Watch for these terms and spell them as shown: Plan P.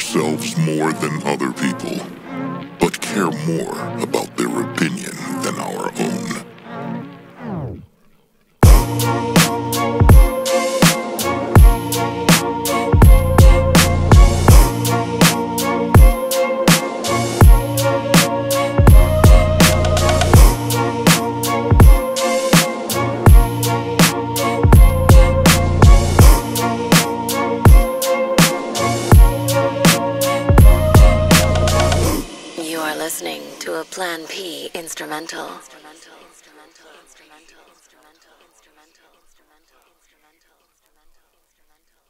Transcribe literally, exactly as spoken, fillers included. ourselves more than other people, but care more about their opinion than our own. Listening to a Plan P instrumental. instrumental. instrumental. instrumental. instrumental. instrumental. instrumental. instrumental. instrumental.